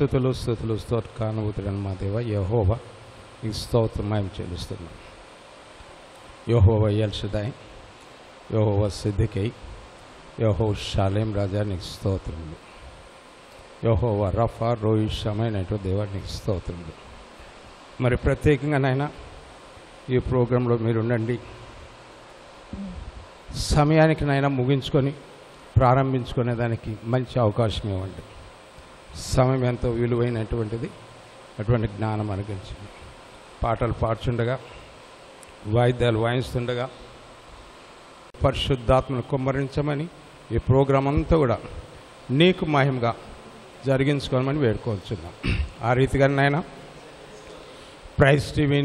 స్థుతులు స్థుతులు స్తోత్రానుభూతుడైన మా దేవ యెహోవా ఈ స్తోత్రమయం చెల్లిస్తున్నాం. యెహోవా ఎల్ షడ్డై, యెహోవా సిద్ధికై, యెహోవా షాలేం రాజానికి స్తోత్రములు. యెహోవా రఫా రోయి షమైనటు దేవునికి స్తోత్రములు. మరి ప్రత్యేకంగా నాయన ఈ ప్రోగ్రాంలో మీరు ఉండండి. సమయానికి నాయన ముగించుకొని ప్రారంభించుకునే దానికి మంచి అవకాశం ఇవ్వండి. సమయం ఎంతో విలువైనటువంటిది, అటువంటి జ్ఞానం అనుగ్రహించండి. పాటలు పాడుచుండగా, వాయిద్యాలు వాయిస్తుండగా పరిశుద్ధాత్మను కుమ్మరించమని, ఈ ప్రోగ్రాం అంతా కూడా నీకు మహిమగా జరిగించుకోమని వేడుకోవచ్చున్నాం. ఆ రీతిగా నాయన ప్రైజ్ టీవీ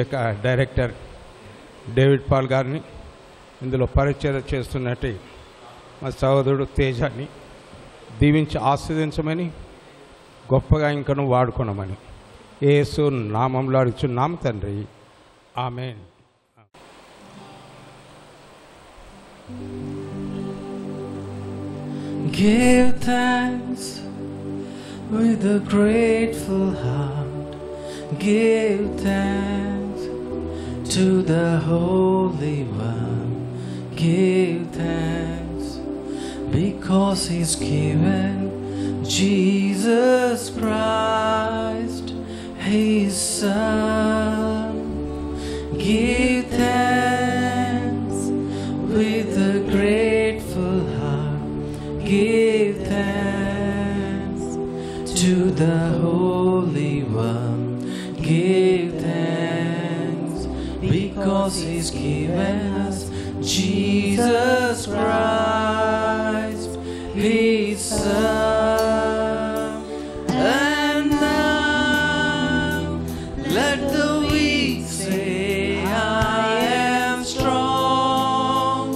యొక్క డైరెక్టర్ డేవిడ్ పాల్ గారిని, ఇందులో పరిచర్య చేస్తున్నట్టు మా సహోదరుడు తేజాన్ని దీవించి ఆశీర్వదించమని, గొప్పగా ఇంకను వాడుకున్నామని యేసు నామంలో అడుగుచున్నాం తండ్రి, ఆమేన్. Give thanks with a grateful heart. Give thanks to the Holy One. Give thanks because he's given Jesus Christ, his son. Give thanks with a grateful heart. Give thanks to the Holy One. Give thanks because he's given us Jesus Christ, his Son. And now let the weak say, I am strong.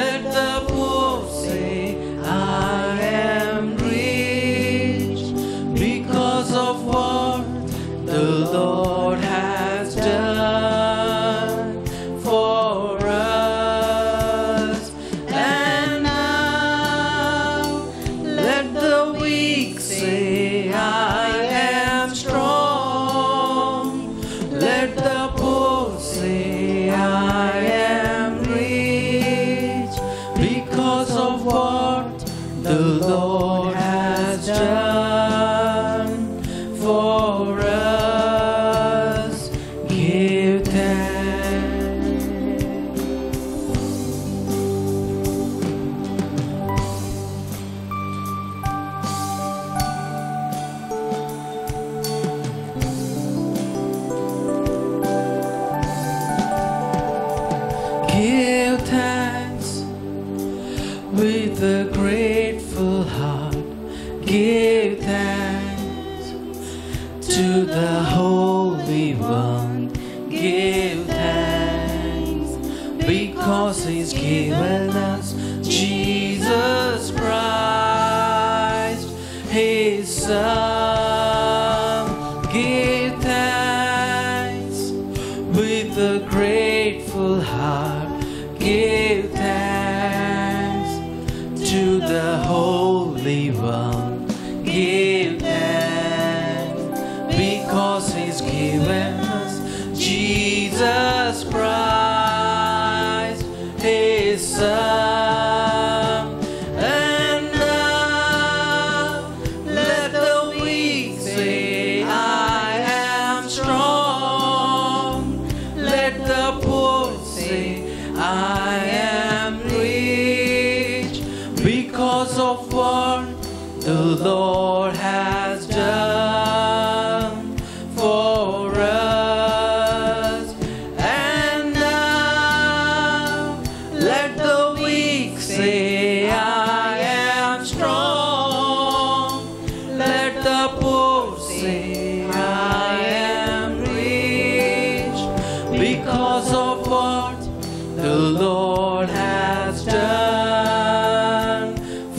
Let the poor say, I am rich, because of what the Lord has done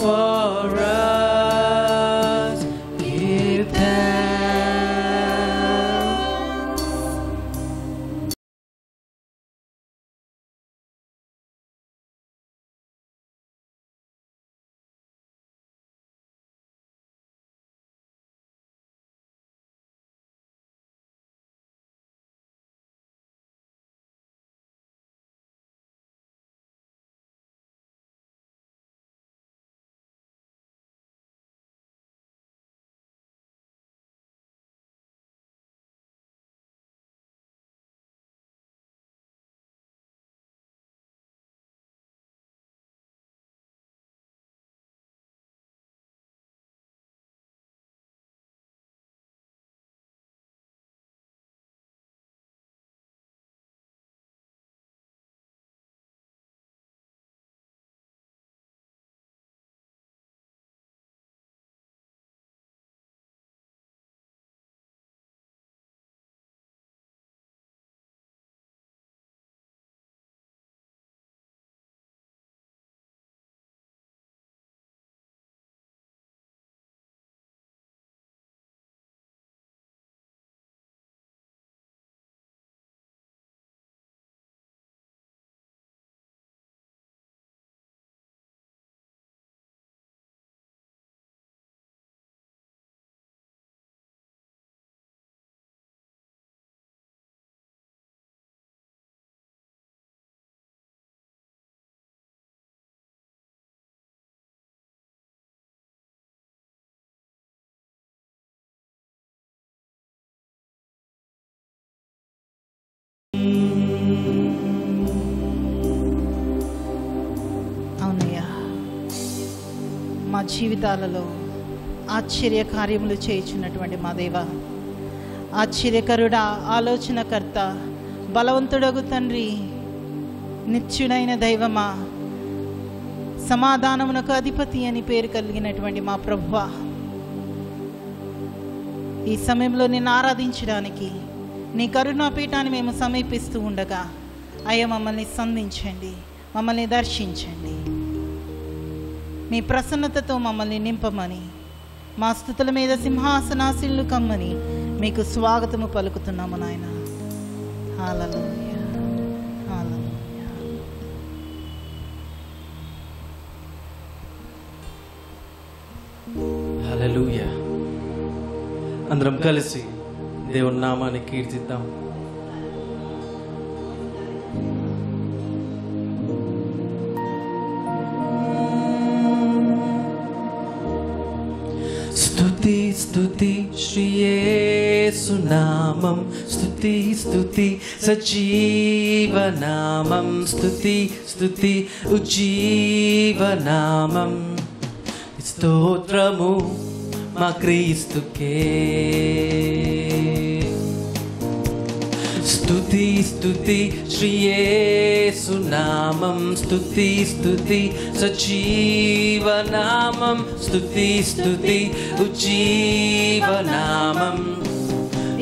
for us. మా జీవితాలలో ఆశ్చర్య కార్యములు చేయుచున్నటువంటి మా దేవా, ఆశ్చర్యకరుడా, ఆలోచనకర్త, బలవంతుడగు తండ్రి, నిత్యుడైన దైవమా, సమాధానమునకు అధిపతి అని పేరు కలిగినటువంటి మా ప్రభువా, ఈ సమయంలో నిన్ను ఆరాధించడానికి నీ కరుణాపీఠాన్ని మేము సమీపిస్తూ ఉండగా అయ్యా మమ్మల్ని సంధించండి, మమ్మల్ని దర్శించండి, నీ ప్రసన్నతతో మమ్మల్ని నింపమని, మా స్థుతుల మీద సింహాసనాశీనులు కమ్మని మీకు స్వాగతము పలుకుతున్నాము నాయన. హల్లెలూయా, హల్లెలూయా. హల్లెలూయా. అందరం కలిసి దేవుని నామాన్ని కీర్తిద్దాం. స్తుతి స్తుతి శ్రీయేసు నామం, స్తుతి స్తుతి సజీవ నామం, స్తుతి స్తుతి ఉజ్జీవ నామం, స్తోత్రము మా క్రీస్తుకే. స్తుతి స్తుతి శ్రీయేసు నామం, స్తుతి స్తుతి సజీవ నామం, స్తుతి స్తుతి ఉజ్జీవ నామం,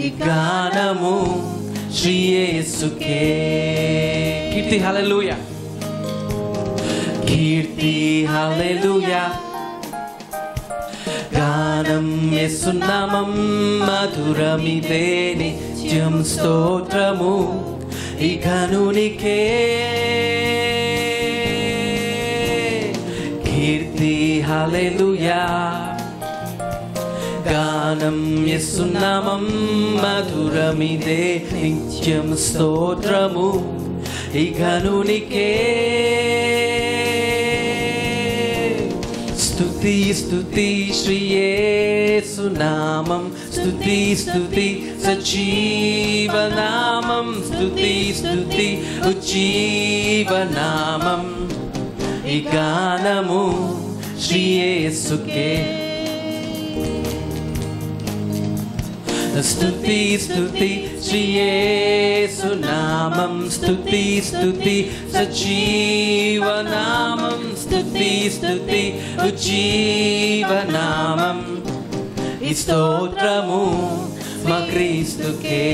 ఈ గానము శ్రీయేసుకే. కీర్తి హల్లెలూయా, కీర్తి హల్లెలూయా. గానం యేసు నామం మధురమిదే నిత్యం స్తోత్రము ఈ ఘనునికే. కీర్తి హల్లెలూయా. గానం యేసు నామం మధురమిదే నిత్యం స్తోత్రము ఈ ఘనునికే. స్తుతి స్తుతి శ్రీయేసు నామం, స్తుతి స్తుతి సజీవ నామం, స్తుతి స్తుతి ఉజ్జీవ నామం, ఈ గానము శ్రీయేసుకే. స్తుతి స్తుతి శ్రీయేసు నామం, స్తుతి స్తుతి సజీవ నామం, స్తుతి స్తుతి ఉజ్జీవ నామం, ఈ స్తోత్రము మా క్రీస్తుకే.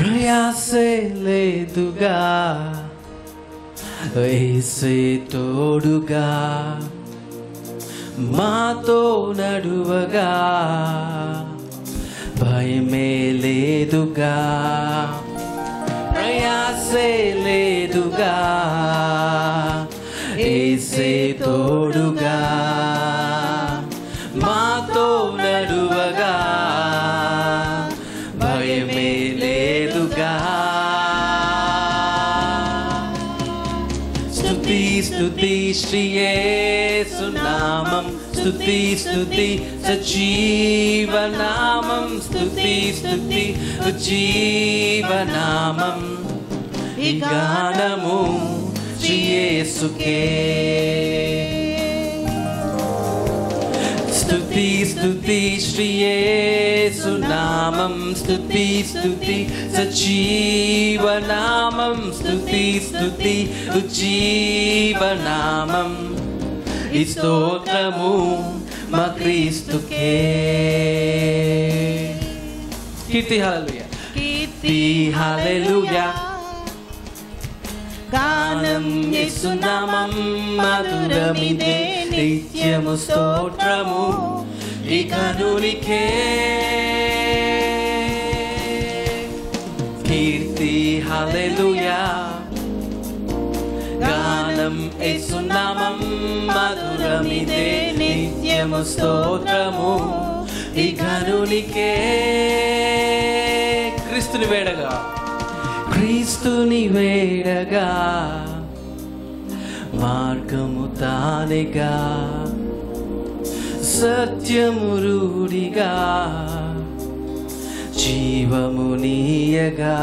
ప్రయాసే లేదుగా యేసే తోడుగా మాతో నడువగా, భయమే లేదుగా, ప్రయాసే లేదుగా యేసే తోడుగా మాతో నడువగా, భయమే లేదుగా. స్తుతి స్తుతి శ్రీయేసు నామం, స్తుతి స్తుతి సజీవ నామం, స్తుతి స్తుతి ఉజ్జీవ నామం, ఈ గానము శ్రీయేసుకే. స్తుతి స్తుతి శ్రీయేసు నామం, స్తుతి స్తుతి సజీవ నామం, స్తుతి స్తుతి ఉజ్జీవ నామం, ఈ స్తోత్రము మా క్రీస్తుకే. కీర్తి హల్లెలూయా, కీర్తి హల్లెలూయా. గానం యేసు నామం మధురమిదే నిత్యము స్తోత్రము ఈ ఘనునికే. కీర్తి హల్లెలూయా. గానం యేసు నామం మధురమిదే నిత్యము స్తోత్రము ఈ ఘనునికే. క్రీస్తుని వేడగా, క్రీస్తుని వేడగా മാർഗമുതാനേകാ സത്യമുരുടികാ ജീവമുനിയകാ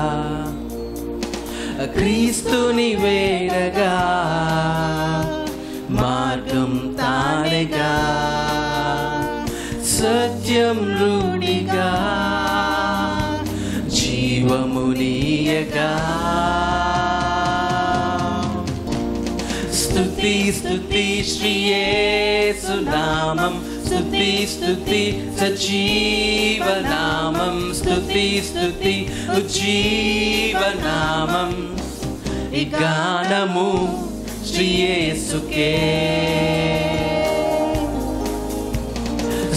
ക്രിസ്തുനി വേടകാ മാർഗം താനേകാ സത്യമുരുടികാ ജീവമുനിയകാ स्तुति स्तुति श्री येसु नामम स्तुति स्तुति सजीव नामम स्तुति स्तुति उज्जीव नामम इगानमु श्री येसु के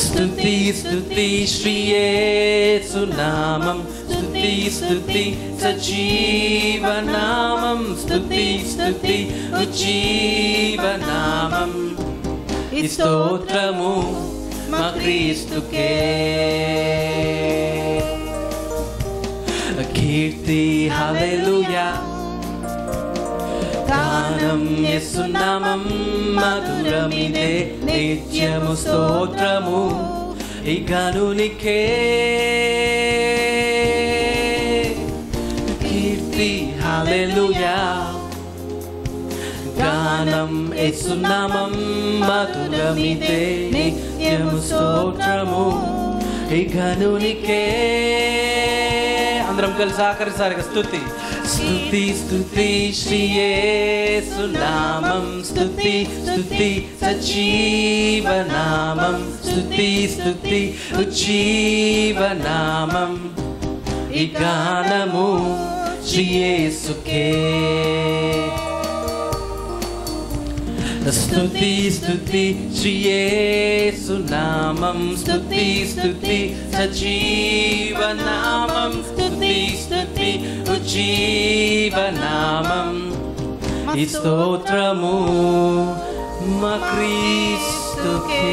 स्तुति स्तुति श्री येसु नामम स्तुति स्तुति सजीव नामम स्तुति स्तुति उज्जीव नामम स्तोत्रमु मा क्रिस्तुके कीर्ति हालेलुया गानम येसु नामम मधुरमिदे नित्यमु स्तोत्रमु इगानुनिके हालेलुया गानम येसु नामम मधुरमिदे नित्यमु स्तोत्रमु इगानुनिके अंदरम कल साकर सारे स्तुति स्तुति स्तुति श्री येसु नामम स्तुति स्तुति सजीव नामम स्तुति स्तुति उज्जीव नामम इगानमु श्री येसु के स्तुति स्तुति श्री येसु नामम स्तुति स्तुति सजीव नामम स्तुति स्तुति उज्जीव नामम स्तोत्रमु मा क्रिस्तुके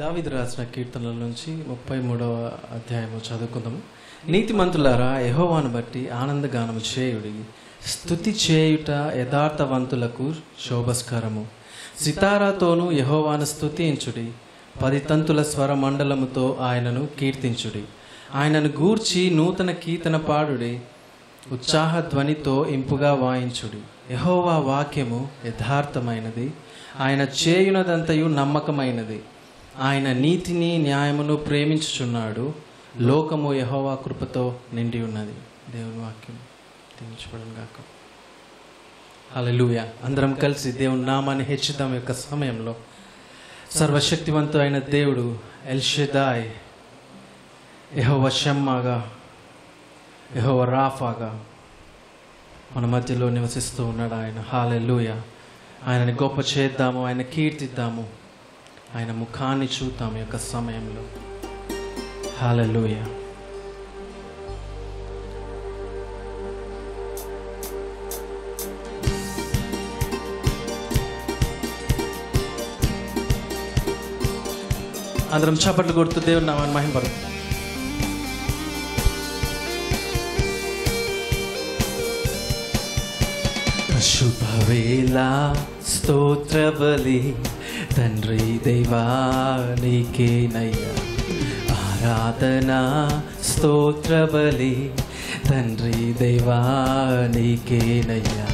దావీదు రాసిన కీర్తనల నుంచి 33వ అధ్యాయము చదువుకుందాము. నీతిమంతులారా యెహోవాను బట్టి ఆనందగానము చేయుడి, స్తుతి చేయుట యథార్థవంతులకు శోభస్కరము. సితారాతోను యెహోవాను స్తుతించుడి, పది తంతుల స్వర మండలముతో ఆయనను కీర్తించుడి. ఆయనను గూర్చి నూతన కీర్తన పాడుడి, ఉత్సాహ ధ్వనితో ఇంపుగా వాయించుడి. యెహోవా వాక్యము యథార్థమైనది, ఆయన చేయునదంతయు నమ్మకమైనది. ఆయన నీతిని న్యాయమును ప్రేమించుచున్నాడు, లోకము యెహోవా కృపతో నిండి ఉన్నది. దేవుని వాక్యం తెలుసుకోవడం గాక. హల్లెలూయా. అందరం కలిసి దేవుని నామాన్ని హెచ్చిద్దాం. యొక్క సమయంలో సర్వశక్తివంతుడైన దేవుడు ఎల్ షెదాయ్, యెహోవా షమ్మాగా, యెహోవా రాఫాగా మన మధ్యలో నివసిస్తూ ఉన్నాడు ఆయన. హల్లెలూయా. ఆయనని గొప్ప చేద్దాము, ఆయన కీర్తిద్దాము, ఆయన ముఖాన్ని చూద్దాం యొక్క సమయంలో. హల్లెలూయా. అందరం చప్పట్లు కొడుతూ దేవుని నామాన్ని మహిమపరుద్దాం. శుభవేళ స్తోత్రబలి तन्त्री देवानिके नया आराधना स्तोत्र बलि तन्त्री देवानिके नया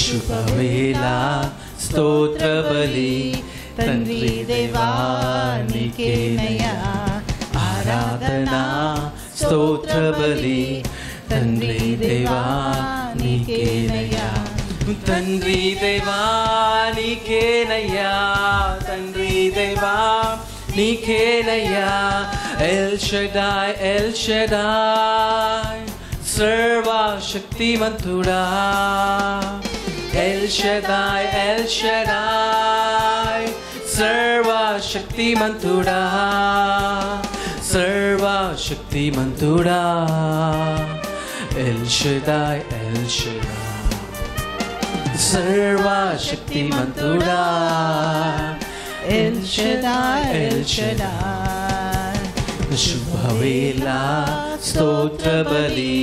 शुभवेला स्तोत्र बलि तन्त्री देवानिके नया आराधना स्तोत्र बलि तन्त्री देवानिके नया तन्त्री देवानिके नया तन्त्री देवानिके नया एल शदाय एल शदाय सर्वशक्तिमंतुड़ा एल शदाय एल शदाय सर्वशक्तिमंतुड़ा सर्वशक्तिमंतुड़ा एल शदाय सर्वशक्तिमन्तुडा एल शदाय एल शदाय शुभवेला स्तोत्र बलि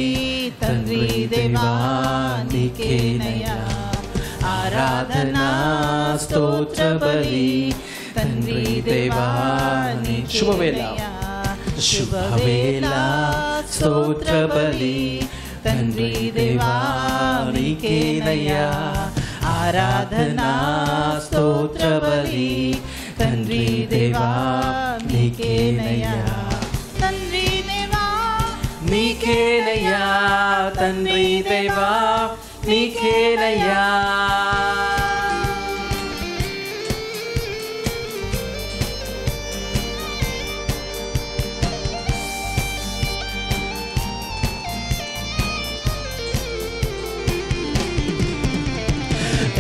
तन्वी देवानिकेनया आराधना स्तोत्र बलि तन्वी देवानिकेनया शुभवेला स्तोत्र बलि तन्वी देवानिकेनया आराधना स्तोत्र बलि तन्वी देवानिकेनया तन्वी देवानिकेनया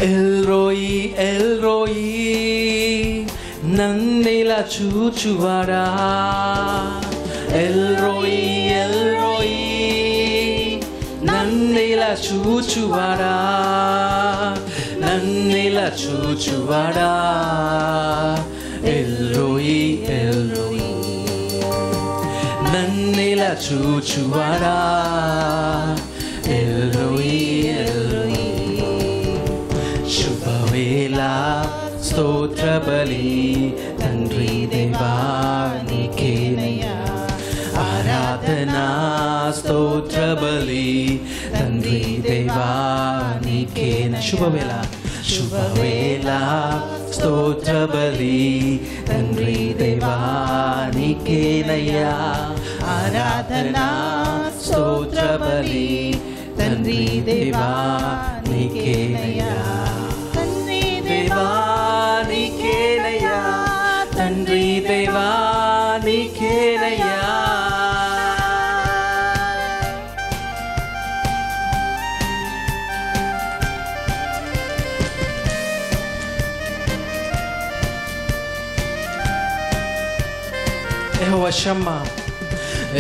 El Roi, nannela chuchuvara. El Roi, nannela chuchuvara. Nannela chuchuvara. El Roi, nannela chuchuvara. El Roi, El Roi. स्तोत्र बलि तन्वी देवानिकेनया आराधना स्तोत्र बलि तन्वी देवानिकेनया शुभवेला स्तोत्र बलि तन्वी देवानिकेनया आराधना स्तोत्र बलि तन्वी देवानिकेनया तन्वी देवानिकेनया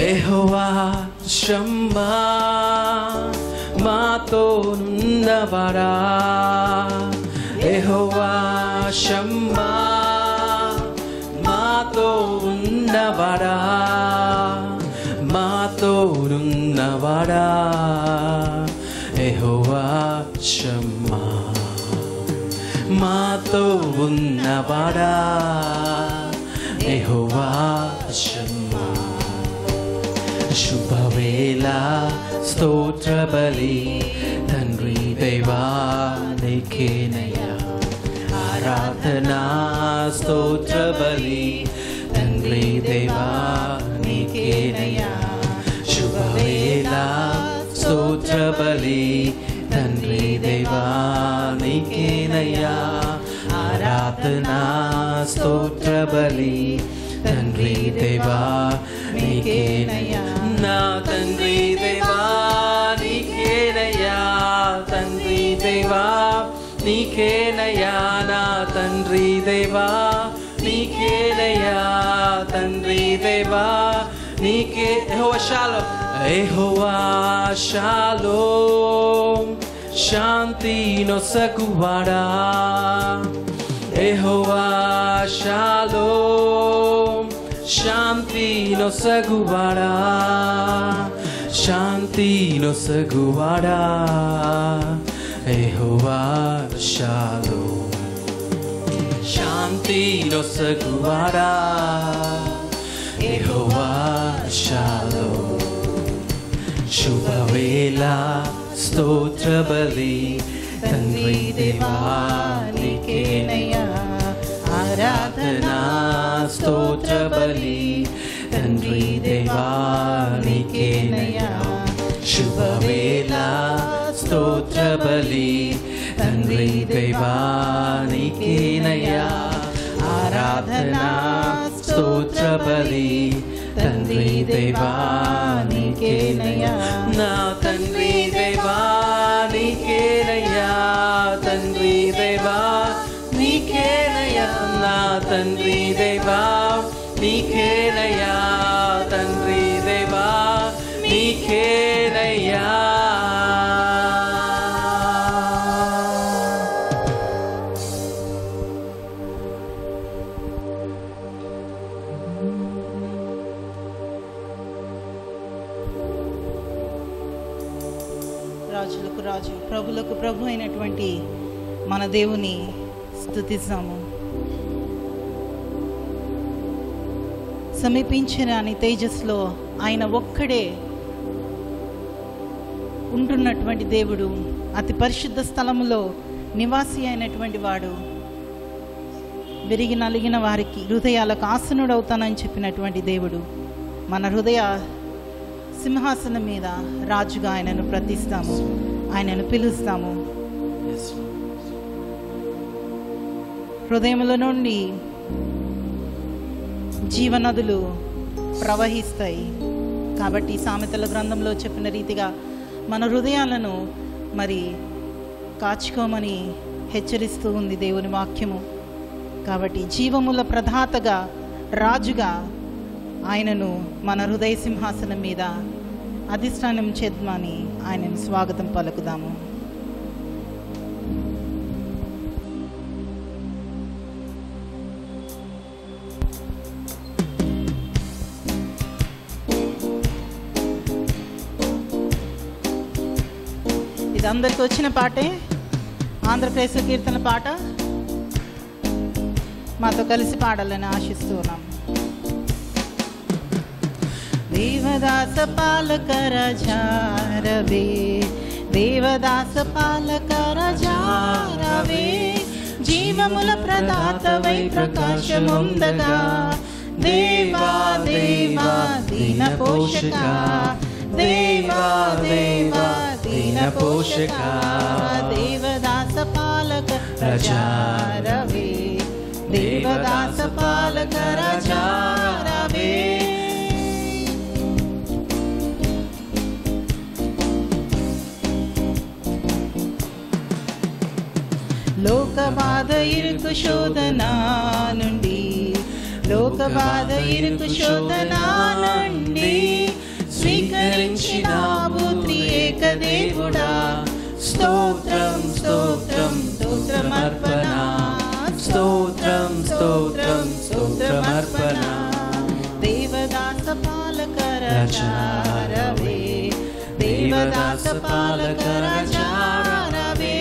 एहोवा शम्मा मातो नुन्नवारा एहोवा शम्मा मातोरुन्नवारा एहोवा शम्मा मातोरुन्नवारा एहोवा शम्मा शुभवेला स्तोत्र बलि तन्वी देवानिकेनया आराधना स्तोत्र बलि तन्वी देवानिकेनया शुभवेला स्तोत्र बलि तन्वी देवानिकेनया आराधना स्तोत्र बलि तन्वी देवानिकेनया तन्वी देवानिकेनया तन्वी देवानिकेनया तन्वी देवानिकेनया तन्वी देवानिके एहोवा शालोम शांति नो सकुवारा एहोवा शालोम शांति नो सकुवारा एहोवा शालोम शांति नो सगुवारा एहोवा शालोम शुभवेला स्तोत्र बलि तन्वी देवानिकेनया आराधना स्तोत्र बलि तन्वी देवानिकेनया शुभवेला स्तोत्र बलि तन्वी देवानिकेनया आराधना स्तोत्र बलि तन्वी देवानिकेनया तन्वी देवानिकेनया तन्वी देवानिकेनया तन्वी देवानिकेनया तन्वी देवानिकेनया రాజు ప్రభులకు ప్రభు అయినటువంటి మన దేవుని స్తుతిస్తాము. సమీపించరాని తేజస్సులో ఆయన ఒక్కడే ఉంటున్నటువంటి దేవుడు, అతి పరిశుద్ధ స్థలములో నివాసి అయినటువంటి వాడు, విరిగి నలిగిన వారికి హృదయాలకు ఆసనుడవుతానని చెప్పినటువంటి దేవుడు, మన హృదయ సింహాసనం మీద రాజుగా ఆయనను ప్రతిస్తాము, ఆయనను పిలుస్తాము. హృదయముల నుండి జీవనదులు ప్రవహిస్తాయి. కాబట్టి సామెతల గ్రంథంలో చెప్పిన రీతిగా మన హృదయాలను మరి కాచుకోమని హెచ్చరిస్తూ ఉంది దేవుని వాక్యము. కాబట్టి జీవముల ప్రధాతగా రాజుగా ఆయనను మన హృదయ సింహాసనం మీద అధిష్టానం చేద్దామని ఆయనను స్వాగతం పలుకుదాము. ఇది అందరికి వచ్చిన పాటే, ఆంధ్రప్రదేశ్ కీర్తన పాట. మాతో కలిసి పాడాలని ఆశిస్తూ ఉన్నాం. देवदास पालक राजा रवे, देवदास पालक राजा रवे, जीवमुल प्रदातवै प्रकाशमुंदगा, देवा देवा दीन पोषका, देवा देवा दीन पोषका, देवदास पालक राजा रवे, देवदास पालक राजा रवे. లోకబాధ ఇరుకు శోధనా నుండి, లోకబాధ ఇరుకు శోధనా నుండి స్వీకరించినావు త్రియేక దేవుడా, స్తోత్రం స్తోత్రం స్తోత్రం అర్పణ, స్తోత్రం స్తోత్రం స్తోత్రం అర్పణ. దేవదాస పాలక రాజా రవే, దేవదాస పాలక రాజా రవే.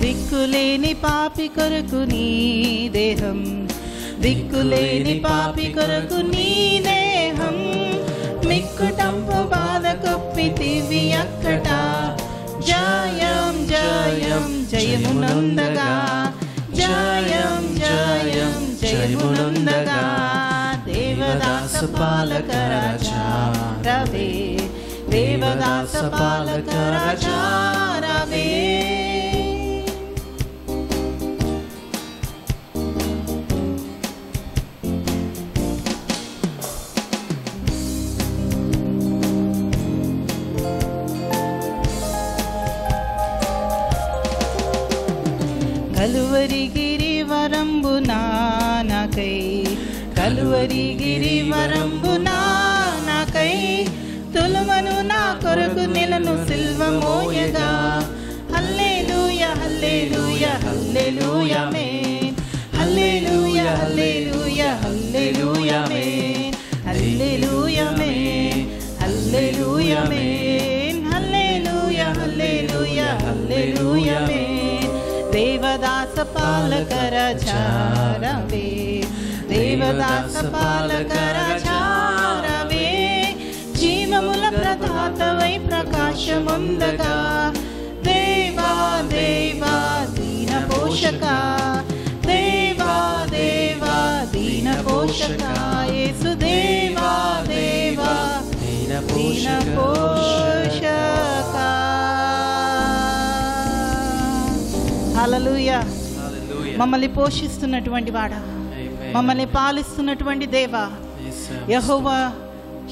దిక్కులేని పాపి కొరకు నీ దేహం, దిక్కులేని పాపి కొరకు నీ దేహం, మిక్కుటంపు బాధ కొప్పితివి అక్కట, జయం జయం జయమునందగా, జయం జయం జయమునందగా. దేవదాస పాలక రాజా రవే, దేవదాస పాలక రాజా రవే. కలువరిగిరి వరంబు నాకై, కలువరిగిరి వరంబు నాకై, తులమను నా కొరకు నిలను సిల్వ మోయగా, హల్లెలూయా హల్లెలూయా హల్లెలూయా మే, హల్లెలూయా హల్లెలూయా హల్లెలూయా మే, హల్లెలూయా మే హల్లెలూయా మే, హల్లెలూయా హల్లెలూయా హల్లెలూయా మే. దేవదాస పాలక రాజా రవే, దేవదాస పాలక రాజా రవే, జీవముల ప్రదాతవై ప్రకాశముందగా, దేవా దేవా దీన పోషక, దేవా దేవా దీన పోషక, యేసు దేవా దేవా దీన పోషక. హల్లెలూయా. మమ్మల్ని పోషిస్తున్నటువంటి వాడా, మమ్మల్ని పాలిస్తున్నటువంటి దేవా యెహోవా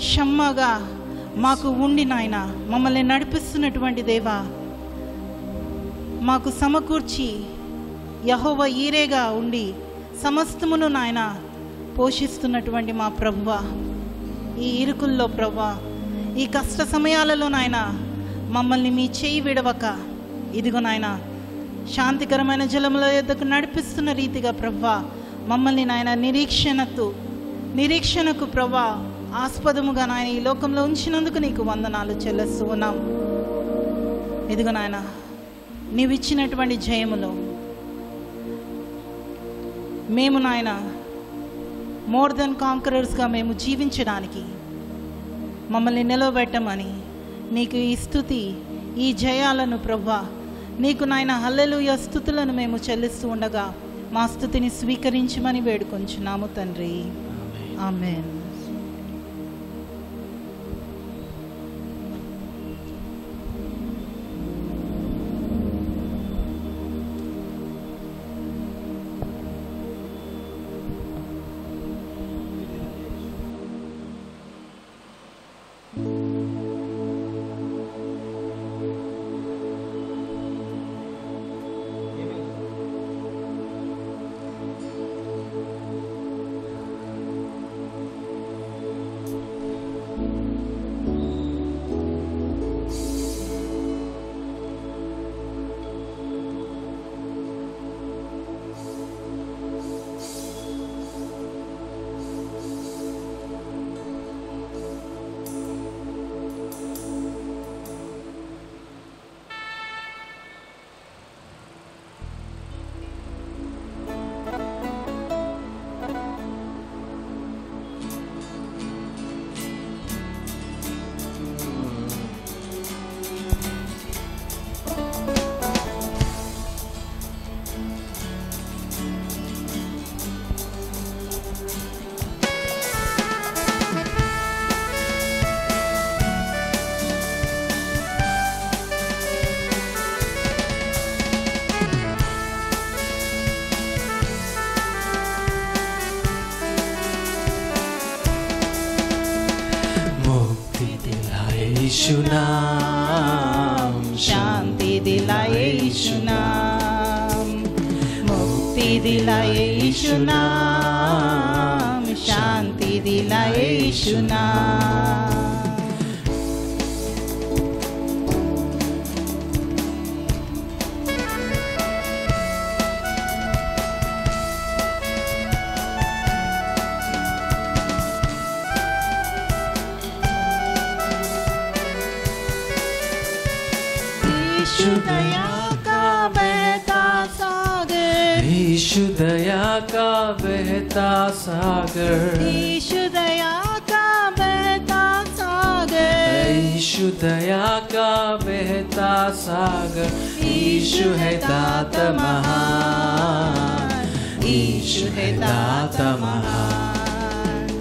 షమ్మగా మాకు ఉండి నాయన, మమ్మల్ని నడిపిస్తున్నటువంటి దేవా మాకు సమకూర్చి, యెహోవా ఈరేగా ఉండి సమస్తమును నాయన పోషిస్తున్నటువంటి మా ప్రభువా, ఈ ఇరుకుల్లో ప్రభువా, ఈ కష్ట సమయాలలో నాయన మమ్మల్ని మీ చేయి విడవక, ఇదిగో నాయన శాంతికరమైన జలముల యొద్దకు నడిపిస్తున్న రీతిగా ప్రభువా మమ్మల్ని నాయన నిరీక్షణకు ప్రభువా ఆస్పదముగా నాయన ఈ లోకంలో ఉంచినందుకు నీకు వందనాలు చెల్లిస్తున్నాం. ఇదిగో నాయన నీవిచ్చినటువంటి జయములో మేము నాయన మోర్ దెన్ కాంకరర్స్గా మేము జీవించడానికి మమ్మల్ని నిలబెట్టమని నీకు ఈ స్తుతి ఈ జయాలను ప్రభువా నీకు నాయన హల్లెలూయా స్తుతులను మేము చెల్లిస్తూ ఉండగా మా స్తుతిని స్వీకరించమని వేడుకొంచున్నాము తండ్రి. ఆమేన్. शांति दिलाए यीशु नाम, मुक्ति दिलाए यीशु नाम, शांति दिलाए यीशु नाम. यीशु दया का बहता सागर, यीशु है दाता महान, यीशु है दाता महान.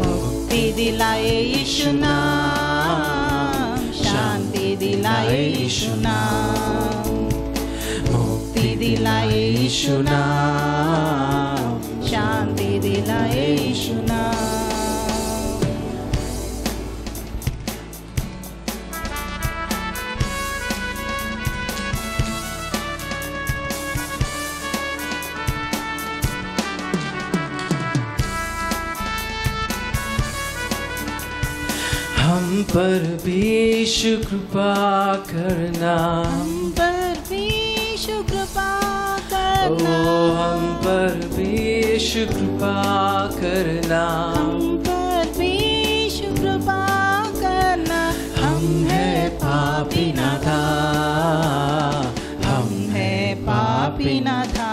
मुक्ति दिलाए यीशु नाम, शांति दिलाए यीशु नाम, मुक्ति दिलाए यीशु नाम, शांति दिलाए यीशु नाम. हम पर भी यीशु कृपा करना, हम पर भी यीशु कृपा करना, ओ हम पर भी यीशु कृपा करना, हम पर भी यीशु कृपा करना. हम हैं पापी ना था, हम हैं पापी ना था.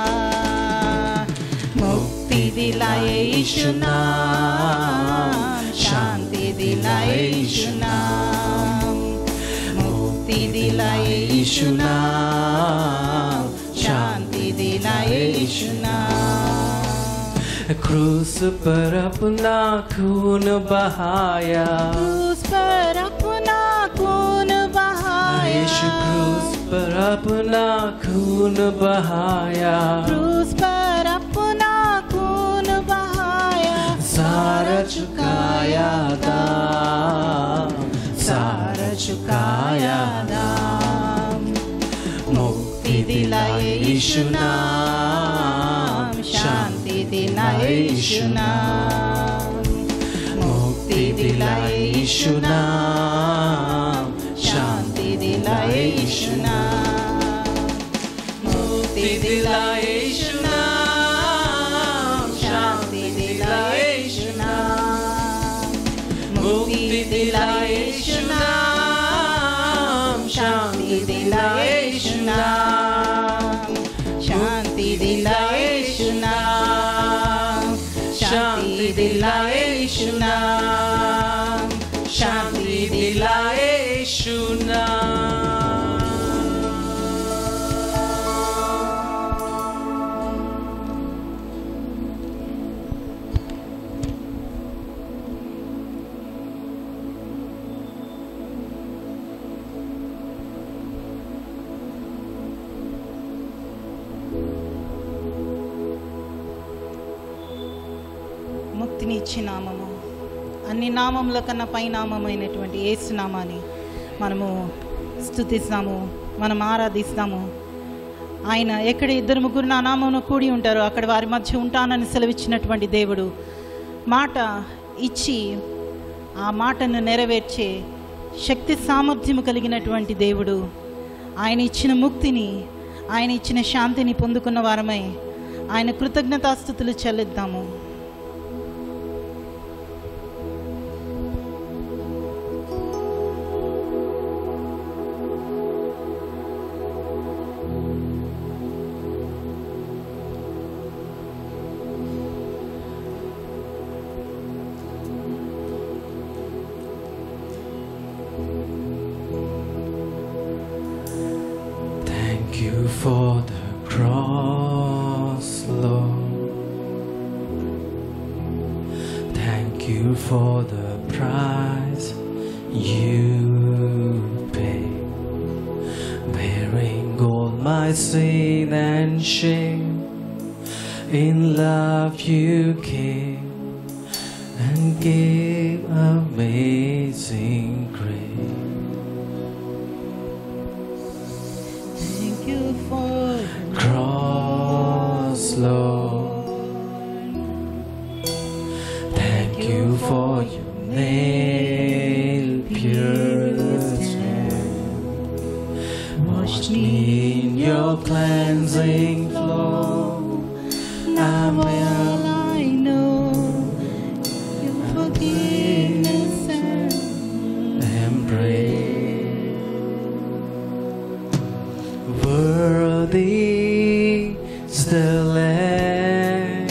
मुक्ति दिलाए यीशु नाम, शांति दिलाए यीशु नाम, मुक्ति दिलाए यीशु नाम, शांति दिलाए यीशु नाम. क्रूस पर अपना खून बहाया, क्रूस पर अपना खून बहाया, यीशु क्रूस पर अपना खून बहाया, क्रूस पर अपना खून बहाया. सारा चुकाया दाम, सारा चुकाया दाम. मुक्ति दिलाए यीशु नाम, शांति दिलाए यीशु नाम, मुक्ति दिलाए यीशु नाम, शांति दिलाए यीशु नाम, मुक्ति दिलाए यीशु नाम, दिलाए यीशु नाम, शांति दिलाए यीशु नाम, शांति दिलाए यीशु नाम, शांति दिलाए यीशु नाम, शांति दिलाए यीशु नाम। ముక్తినిచ్చి నామము, అన్ని నామముల కన్నా పై నామమైనటువంటి యేసు నామాన్ని మనము స్తుతిస్తాము, మనం ఆరాధిస్తాము. ఆయన ఎక్కడ ఇద్దరు ముగ్గురు నా నామమున కూడి ఉంటారో అక్కడ వారి మధ్య ఉంటానని సెలవిచ్చినటువంటి దేవుడు, మాట ఇచ్చి ఆ మాటను నెరవేర్చే శక్తి సామర్థ్యము కలిగినటువంటి దేవుడు. ఆయన ఇచ్చిన ముక్తిని, ఆయన ఇచ్చిన శాంతిని పొందుకున్న వారమై ఆయన కృతజ్ఞతాస్తుతులు చెల్లిద్దాము. For the cross, Lord, thank you for the price you paid, bearing all my sin and shame. In love you came and gave amazing grace. Cross, Lord, thank you for your nail pierced hand. Wash me in your cleansing flow. I'm well, I know your forgiveness and embrace. Worthy the Lamb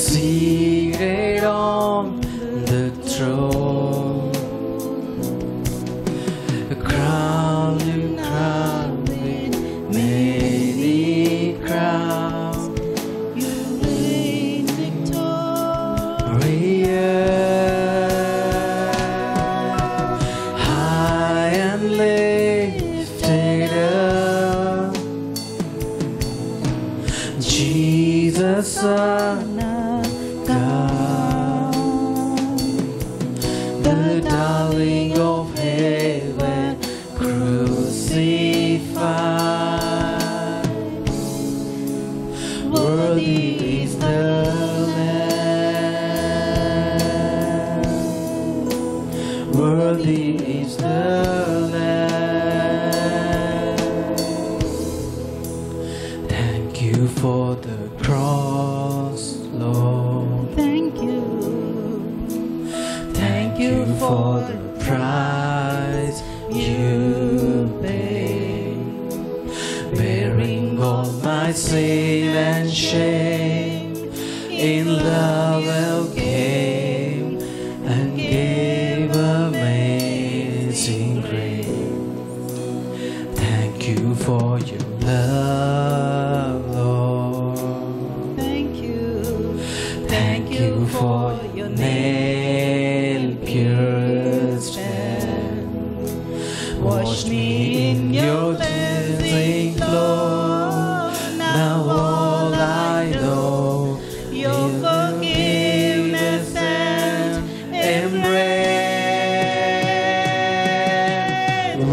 seated on the throne, crowned with many crowns, you reign victorious, high and lifted up. Jesus, Son of God, the darling of heaven, crucified. Worthy is the Lamb. Worthy is the Lamb. Thank you for the cross, Lord. Thank you. Thank you for the price you paid, bearing all my sin and shame. In love you came and gave amazing grace. Thank you for your love. For your nail-pierced hand, wash me in your cleansing flow. Now all I know, your forgiveness and embrace.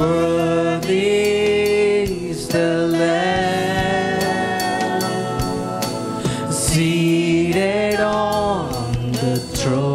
Worthy is the Lamb seated on the throne,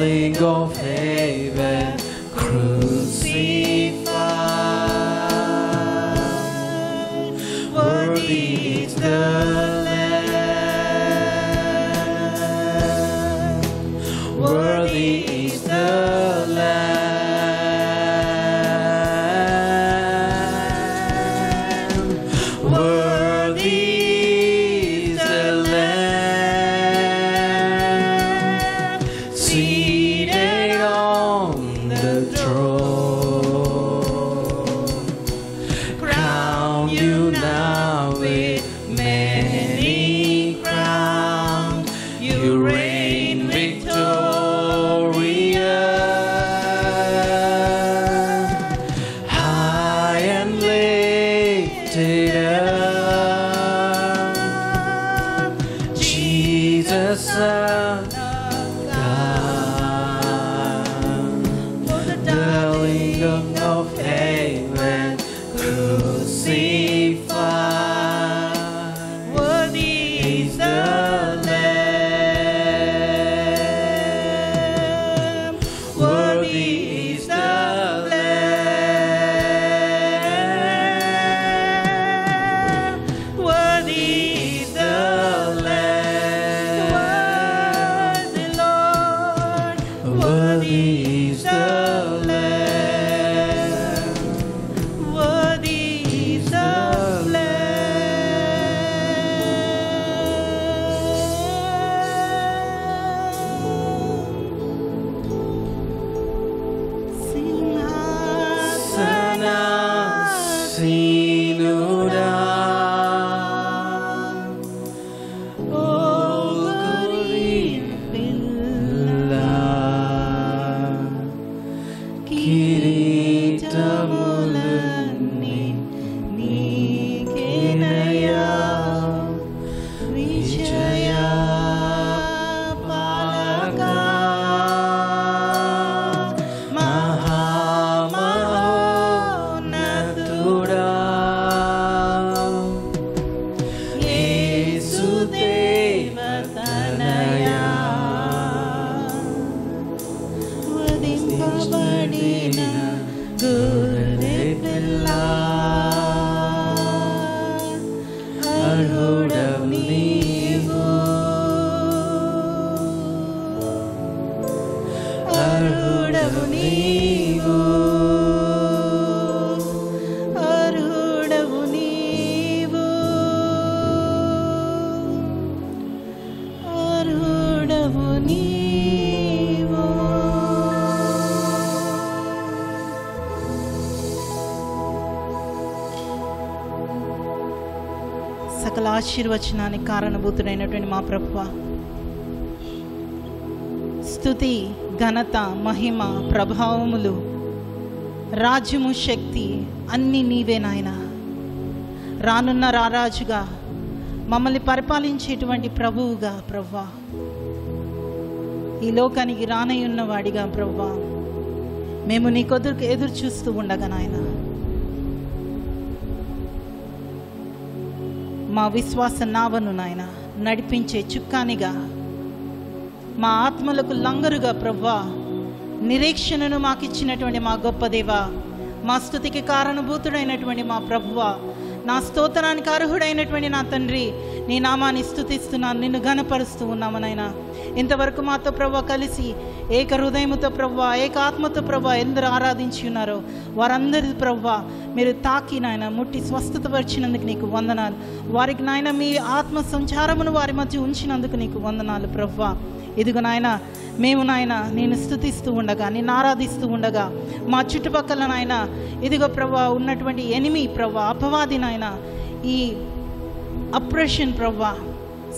darling of heaven, crucified. Worthy is the Lamb, worthy is the Lamb, worthy. Son of God, the Lamb of heaven, crucified. Worthy is the Lamb. Worthy is the Lamb. Worthy is the Lamb. Worthy is the Lamb. Worthy is the Lamb. Sana sinuda. सकल आशीर्वचनानिकि कारणभूतुडैनटुवंटि मा प्रभुवा स्तुति घनत महिम प्रभावमुलु राज्यमु शक्ति अन्नी नीवे नायना रानुन्न राराजुगा मम्मल्नि परिपालिंचेटुवंटि प्रभुवुगा प्रभुवा ई लोकानिकि रानयुन्न वाडिगा प्रभुवा मेमु नी कोदुरकु एदुरु चूस्तू उंडगा नायना మా విశ్వాస నావను నాయన నడిపించే చుక్కానిగా మా ఆత్మలకు లంగరుగా ప్రభువా నిరీక్షణను మాకు ఇచ్చినటువంటి మా గొప్ప దేవా మా స్తుతికి కారణభూతుడైనటువంటి మా ప్రభువా నా స్తోత్రానికి అర్హుడైనటువంటి నా తండ్రి నీ నామాన్ని స్తుతిస్తున్నాను నిన్ను ఘనపరుస్తూ ఉన్నాము నాయన ఇంతవరకు మాతో ప్రభువా కలిసి ఏక హృదయముతో ప్రభువా ఏక ఆత్మతో ప్రభువా ఎందరూ ఆరాధించి ఉన్నారో వారందరి ప్రభువా మీరు తాకి నాయన ముట్టి స్వస్థతపరిచినందుకు నీకు వందనాలు వారికి నాయన మీ ఆత్మ సంచారమును వారి మధ్య ఉంచినందుకు నీకు వందనాలు ప్రభువా ఇదిగో నాయన మేము నాయన నేను స్తుతిస్తూ ఉండగా నేను ఆరాధిస్తూ ఉండగా మా చుట్టుపక్కల నాయన ఇదిగో ప్రభువా ఉన్నటువంటి ఎనిమి ప్రభువా అపవాది నాయన ఈ అప్రెషన్ ప్రభువా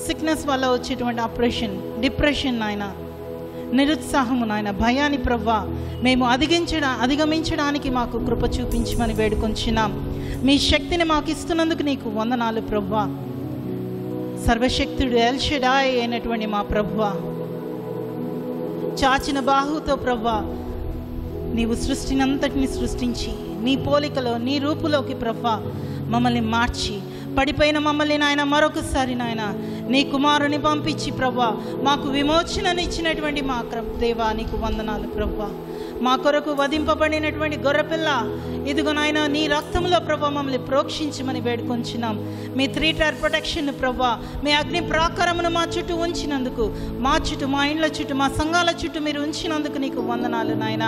సిక్నెస్ వల్ల వచ్చేటువంటి అప్రెషన్ డిప్రెషన్ నాయన నిరుత్సాహము నాయన భయాన్ని ప్రభువా మేము అధిగమించడానికి మాకు కృప చూపించమని వేడుకొంచున్నాం మీ శక్తిని మాకు ఇస్తున్నందుకు నీకు వందనాలు ప్రభువా సర్వశక్తుడు ఎల్ షెడాయ్ అయినటువంటి మా ప్రభువా చాచిన బాహుతో ప్రభువా నీవు సృష్టినంతటిని సృష్టించి నీ పోలికలో నీ రూపులోకి ప్రభువా మమ్మల్ని మార్చి పడిపోయిన మమ్మల్ని నాయన మరొకసారి నాయన నీ కుమారుని పంపించి ప్రభువా మాకు విమోచనను ఇచ్చినటువంటి మా దేవా నీకు వందనాలు ప్రభువా మా కొరకు వధింపబడినటువంటి గొర్రెపిల్ల ఇదిగో నాయన నీ రక్తంలో ప్రభువా మమ్మల్ని ప్రోక్షించమని వేడుకొంచున్నాం మీ త్రీ టైర్ ప్రొటెక్షన్ ప్రభువా మీ అగ్ని ప్రాకారమును మా చుట్టూ ఉంచినందుకు మా చుట్టూ మా ఇండ్ల చుట్టూ మా సంఘాల చుట్టూ మీరు ఉంచినందుకు నీకు వందనాలు నాయన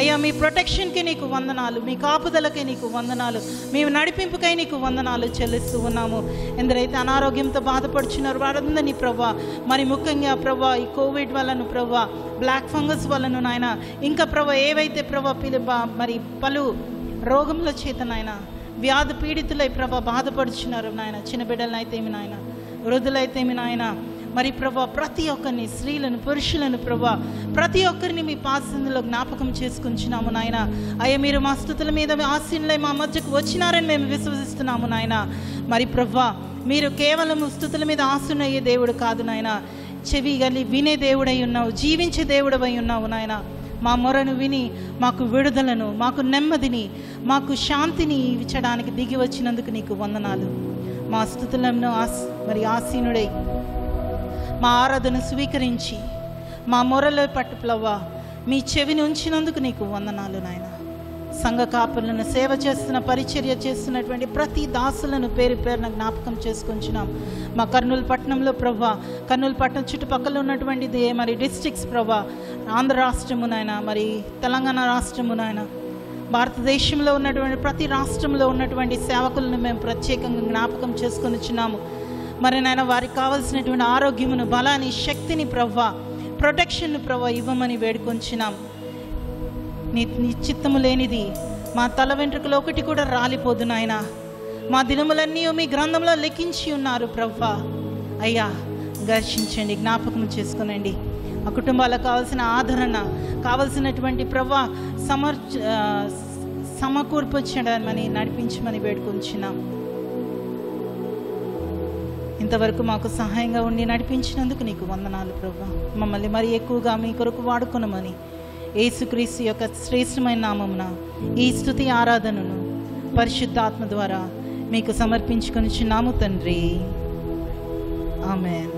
అయ్యా మీ ప్రొటెక్షన్కి నీకు వందనాలు మీ కాపుదలకి నీకు వందనాలు మేము నడిపింపుకై నీకు వందనాలు చెల్లిస్తూ ఉన్నాము ఎందరైతే అనారోగ్యంతో బాధపడుచున్నారు వారందరినీ ప్రభువా మరి ముఖ్యంగా ప్రభువా ఈ కోవిడ్ వలన ప్రభువా బ్లాక్ ఫంగస్ వలన నాయన ఇంకా ప్రభువా ఏవైతే ప్రభువా మరి పలు రోగముల చేత నాయన వ్యాధి పీడితులై ప్రభువా బాధపడుచున్నారు నాయన చిన్న బిడ్డలైతేమి నాయన వృద్ధులైతేమి నాయన మరి ప్రభువా ప్రతి ఒక్కరిని స్త్రీలను పురుషులను ప్రభువా ప్రతి ఒక్కరిని మీ పాసందులో జ్ఞాపకం చేసుకుంటున్నాము నాయన అయ్యా మీరు మా స్తుతుల మీద ఆశీనులై మా మధ్యకు వచ్చినారని మేము విశ్వసిస్తున్నాము నాయన మరి ప్రభువా మీరు కేవలం స్తుతుల మీద ఆశీనులయ్యే దేవుడు కాదు నాయన చెవి గలి వినే దేవుడై ఉన్నావు జీవించే దేవుడవై ఉన్నావు నాయన మా మొరను విని మాకు విడుదలను మాకు నెమ్మదిని మాకు శాంతిని ఇవ్వడానికి దిగి వచ్చినందుకు నీకు వందనాలు మా స్తుతులను మరి ఆశీనుడై మా ఆరాధన స్వీకరించి మా మొరలో పట్టుప్లవ్వా మీ చెవిని ఉంచినందుకు నీకు వందనాలు నాయన సంఘ కాపులను సేవ చేస్తున్న పరిచర్య చేస్తున్నటువంటి ప్రతి దాసులను పేరు పేరున జ్ఞాపకం చేసుకుంటున్నాం మా కర్నూలు పట్టణంలో ప్రభువా కర్నూలు పట్టణం చుట్టుపక్కల ఉన్నటువంటిది మరి డిస్ట్రిక్ట్స్ ప్రభువా ఆంధ్ర రాష్ట్రమునైనా మరి తెలంగాణ రాష్ట్రమునైనా భారతదేశంలో ఉన్నటువంటి ప్రతి రాష్ట్రంలో ఉన్నటువంటి సేవకులను మేము ప్రత్యేకంగా జ్ఞాపకం చేసుకొనిచున్నాము మరి నాయన వారికి కావాల్సినటువంటి ఆరోగ్యమును బలాన్ని శక్తిని ప్రభువా ప్రొటెక్షన్ను ప్రభువా ఇవ్వమని వేడుకొంచున్నాం నీ చిత్తము లేనిది మా తల వెంట్రుకలు ఒకటి కూడా రాలిపోదు నాయన మా దినములన్నీ మీ గ్రంథంలో లిఖించి ఉన్నారు ప్రభువా అయ్యా దర్శించండి జ్ఞాపకం చేసుకునండి ఆ కుటుంబాలకు కావాల్సిన ఆదరణ కావలసినటువంటి ప్రభువా సమకూర్పొచ్చడమని నడిపించమని వేడుకొంచున్నాం ఇంతవరకు మాకు సహాయంగా ఉండి నడిపించినందుకు నీకు వందనాలు ప్రభువా మమ్మల్ని మరి ఎక్కువగా మీ కొరకు వాడుకొనమని యేసుక్రీస్తు యొక్క శ్రేష్టమైన నామమున ఈ స్తుతి ఆరాధనను పరిశుద్ధాత్మ ద్వారా మీకు సమర్పించుకొనిచున్నాము తండ్రి ఆమేన్.